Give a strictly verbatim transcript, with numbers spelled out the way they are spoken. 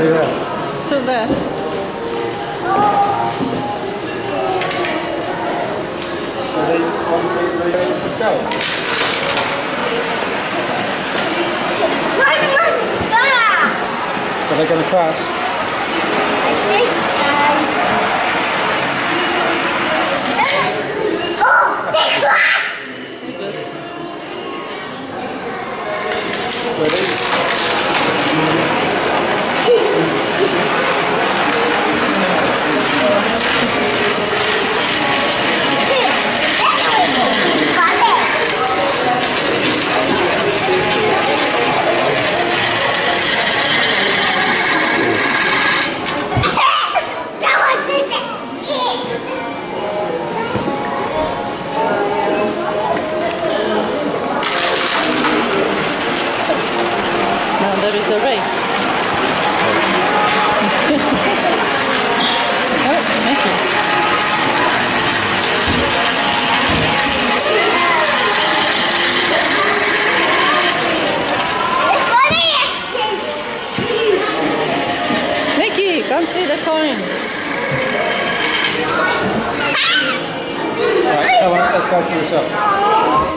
to that. To that. So they, are they going to cross? I think so. Oh, they crossed! Ready? There is a race. Oh, thank you. Let's go to the shop.